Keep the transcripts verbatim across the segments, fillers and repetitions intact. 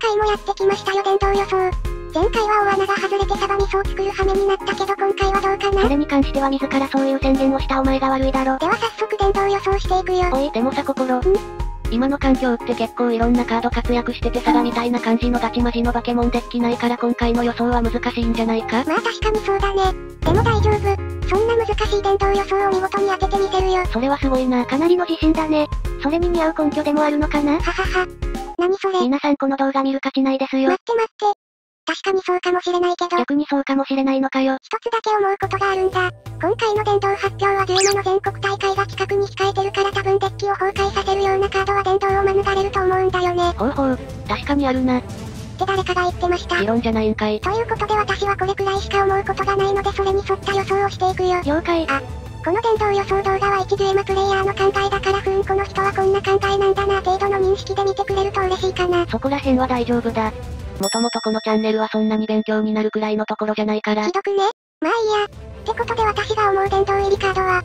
今回もやってきましたよ電動予想。前回は大穴が外れてサバ味噌を作る羽目になったけど今回はどうかな。それに関しては自らそういう宣言をしたお前が悪いだろ。では早速電動予想していくよ。おい、でもさ心。ん？今の環境って結構いろんなカード活躍しててサラみたいな感じのガチマジのバケモンデッキないから今回の予想は難しいんじゃないか。まあ確かにそうだね。でも大丈夫。そんな難しい電動予想を見事に当ててみせるよ。それはすごいな。かなりの自信だね。それに見合う根拠でもあるのかな。ははは。何それ。皆さんこの動画見る価値ないですよ。待って待って。確かにそうかもしれないけど。逆にそうかもしれないのかよ。一つだけ思うことがあるんだ。今回の電動発表はデュエマの全国大会が近くに控えてるから多分デッキを崩壊させるようなカードは電動を免れると思うんだよね。ほうほう、確かにあるな。って誰かが言ってました。理論じゃないんかい。ということで私はこれくらいしか思うことがないのでそれに沿った予想をしていくよ。了解。あ、この電動予想動画は一デュエマプレイヤーの考えだからふーんこの人はこんな考えなんだな程度の認識で見てくれると嬉しいかな。そこら辺は大丈夫だ。もともとこのチャンネルはそんなに勉強になるくらいのところじゃないから。ひどくね。まあいいや。ってことで私が思う電動入りカードは、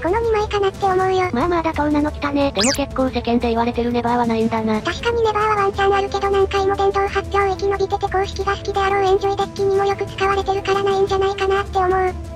このにまいかなって思うよ。まあまあ妥当なの来たね。でも結構世間で言われてるネバーはないんだな。確かにネバーはワンチャンあるけど何回も電動発表域伸びてて公式が好きであろうエンジョイデッキにもよく使われてるからないんじゃないかなって思う。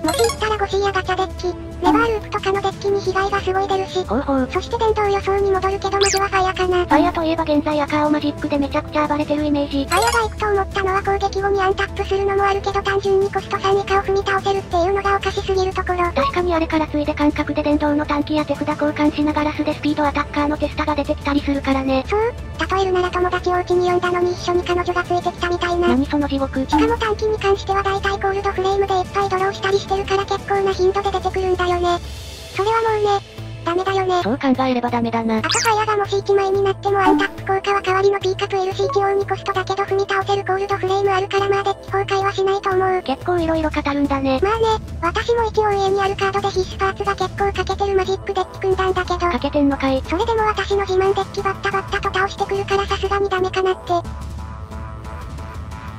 もし言ったら ごシー やガチャデッキ、ネバーループとかのデッキに被害がすごい出るし。ほうほう。そして電動予想に戻るけどまずはファイアかな。ファイアといえば現在赤青マジックでめちゃくちゃ暴れてるイメージ。ファイアが行くと思ったのは攻撃後にアンタップするのもあるけど単純にコストさん以下を踏み倒せるっていうのがおかしすぎるところ。確かにあれからついで感覚で電動の短期や手札交換しながら素でスピードアタッカーの手下が出てきたりするからね。そう、例えるなら友達をうちに呼んだのに一緒に彼女がついてきたみたいな。何その地獄。しかも短期に関しては大体コールドフレームでいっぱいドローしたりしてるから結構な頻度で出てくるんだよね。それはもうね、ダメだよね。そう考えればダメだな。あとファイアがもしいちまいになってもアンタップ効果は代わりの P カプ エルシー ティーオー にコストだけど踏み倒せるコールドフレームあるからまあデッキ崩壊はしないと思う。結構いろいろ語るんだね。まあね、私も一応家にあるカードで必須パーツが結構欠けてるマジックデッキ組んだんだけど。欠けてんのかい。それでも私の自慢デッキバッタバッタと倒してくるからさすがにダメかなって。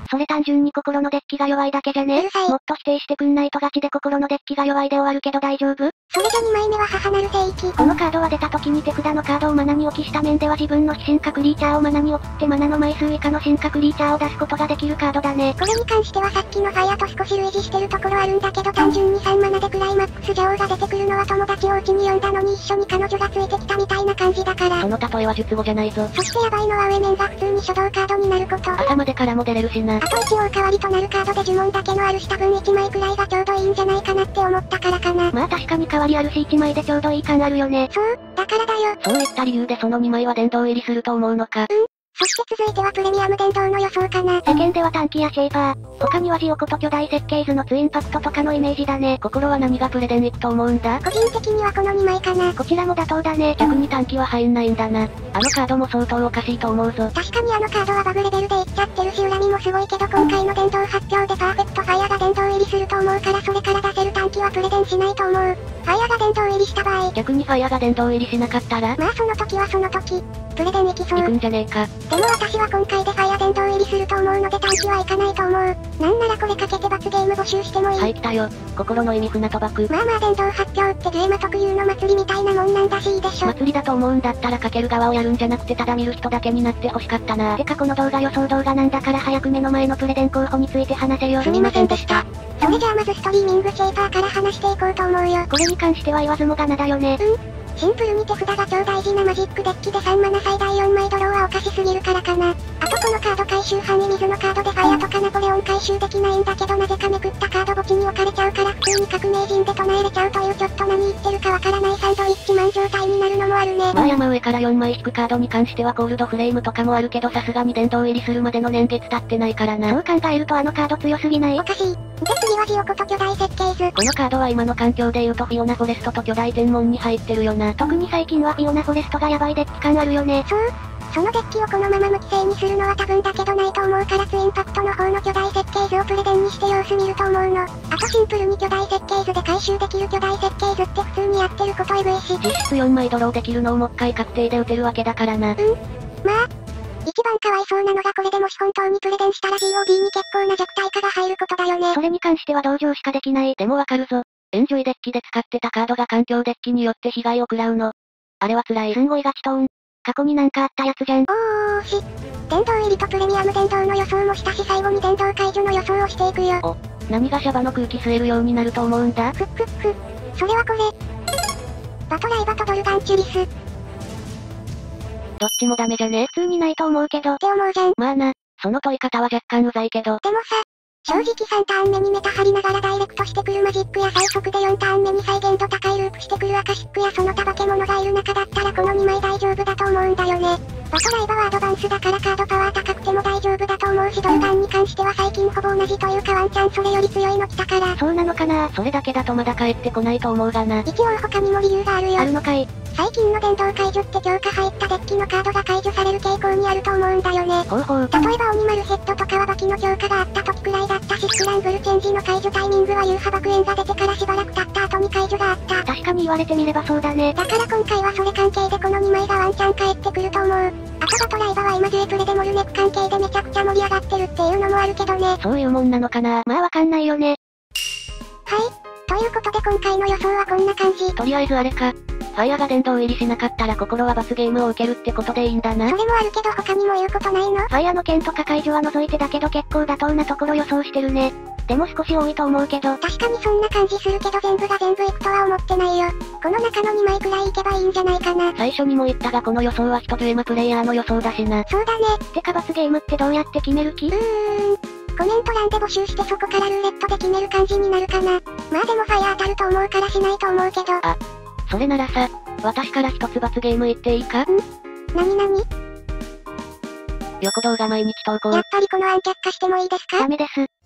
それ単純に心のデッキが弱いだけじゃね？うるさい。もっと否定してくんないとガチで心のデッキが弱いで終わるけど大丈夫？それじゃにまいめは母なる聖域。このカードは出た時に手札のカードをマナに置きした面では自分の非進化クリーチャーをマナに送ってマナの枚数以下の進化クリーチャーを出すことができるカードだね。これに関してはさっきのファイアと少し類似してるところあるんだけど単純にさんマナでクライマックス女王が出てくるのは友達をうちに呼んだのに一緒に彼女がついてきたみたいな感じだから。その例えは術後じゃないぞ。そしてヤバいのは上面が普通に初動カードになること。朝までからも出れるしな。あと一応代わりとなるカードで呪文だけのあるし多分いちまいくらいがちょうどいいんじゃないかなって思ったからかな。まあ確かに代わりあるしいちまいでちょうどいい感あるよね。そう、だからだよ。そういった理由でそのにまいは殿堂入りすると思うのか。うん。そして続いてはプレミアム電動の予想かな。世間では短期やシェイパー、他にはジオコと巨大設計図のツインパクトとかのイメージだね。心は何がプレデン行くと思うんだ。個人的にはこのにまいかな。こちらも妥当だね。逆に短期は入んないんだな。あのカードも相当おかしいと思うぞ。確かにあのカードはバグレベルでいっちゃってるし恨みもすごいけど今回の電動発表でパーフェクトファイアが電動入りすると思うからそれから出せる短期はプレデンしないと思う。ファイアが電動入りした場合、逆にファイアが電動入りしなかったら、まあその時はその時プレデン行きそう。行くんじゃねえか。でも私は今回でファイア殿堂入りすると思うので短期はいかないと思う。なんならこれかけて罰ゲーム募集してもいい。はい、来たよ。心の意味船とばく。まあまあ殿堂発表ってデュエマ特有の祭りみたいなもんなんだしいいでしょ。祭りだと思うんだったらかける側をやるんじゃなくてただ見る人だけになってほしかったな。てかこの動画予想動画なんだから早く目の前のプレゼン候補について話せよ。すみませんでした。それじゃあまずストリーミングシェイパーから話していこうと思うよ。これに関しては言わずもがなだよね。うん。シンプルに手札が超大事なマジックデッキでさんマナ最大よんまいドローはおかしすぎるからかな。あとこのカード回収範囲水のカードでファイアとかナポレオン回収できないんだけどなぜかめくったカード墓地に置かれちゃうから普通に革命人で唱えれちゃうというちょっと何言ってるかわからないサンドイッチマン状態になるのもあるね。まあ山上からよんまい引くカードに関してはコールドフレームとかもあるけどさすがに殿堂入りするまでの年月経ってないからな。そう考えるとあのカード強すぎない？おかしい。で次はジオコと巨大設計図。このカードは今の環境でいうとフィオナフォレストと巨大天文に入ってるよな。特に最近はフィオナフォレストがヤバいデッキ感あるよね。そう。そのデッキをこのまま無規制にするのは多分だけどないと思うからツインパクトの方の巨大設計図をプレゼンにして様子見ると思うの。あとシンプルに巨大設計図で回収できる巨大設計図って普通にやってることエグいし。実質よんまいドローできるのをもっかい確定で打てるわけだからな。うん。まあ。一番かわいそうなのがこれでもし本当にプレゼンしたら ジーオービー に結構な弱体化が入ることだよね。それに関しては同情しかできない。でもわかるぞ。エンジョイデッキで使ってたカードが環境デッキによって被害を食らうの。あれは辛い。すんごいガチトーン。過去になんかあったやつじゃん。おーおーおーし。殿堂入りとプレミアム殿堂の予想もしたし、最後に殿堂解除の予想をしていくよ。お、何がシャバの空気吸えるようになると思うんだ？ふっふっふ、それはこれ。バトライバとドルガンチュリス。どっちもダメじゃね？普通にないと思うけど。って思うじゃん。まあな、その問い方は若干うざいけど。でもさ、正直さんターン目にメタ張りながらダイレクトしてくるマジックや、最速でよんターン目に再現度高いループしてくるアカシックや、その他化け物がいる中だったらこのにまい大丈夫だと思うんだよね。バトライバはアドバンスだからカードパワー高くても大丈夫だと思うし、ドルガンに関しては最近ほぼ同じというか、ワンチャンそれより強いの来たから。そうなのかな？それだけだとまだ帰ってこないと思うがな。一応他にも理由があるよ。あるのかい。最近の殿堂解除って強化入ったデッキのカードが解除される傾向にあると思うんだよね。ほうほう。例えば鬼丸ヘッドとかはバキの強化があった時くらいだったし、スクランブルチェンジの解除タイミングはユーハ爆炎が出てからしばらく経った後に解除があった。確かに言われてみればそうだね。だから今回はそれ関係でこのにまいがワンチャン返ってくると思う。あとバトライバは今デュエプレでモルネク関係でめちゃくちゃ盛り上がってるっていうのもあるけどね。そういうもんなのかな。まあわかんないよね。はい、ということで今回の予想はこんな感じ。とりあえずあれか、ファイアが殿堂入りしなかったら心は罰ゲームを受けるってことでいいんだな。それもあるけど他にも言うことないの？ファイアの件とか解除は除いてだけど結構妥当なところ予想してるね。でも少し多いと思うけど。確かにそんな感じするけど、全部が全部いくとは思ってないよ。この中のにまいくらいいけばいいんじゃないかな。最初にも言ったがこの予想は一デュエマプレイヤーの予想だしな。そうだね。てか罰ゲームってどうやって決める気？うーん、コメント欄で募集してそこからルーレットで決める感じになるかな。まあでもファイア当たると思うからしないと思うけど。あ、それならさ、私から一つ罰ゲーム言っていいか？ん？なになに？横動画毎日投稿。やっぱりこの案却下してもいいですか？ダメです。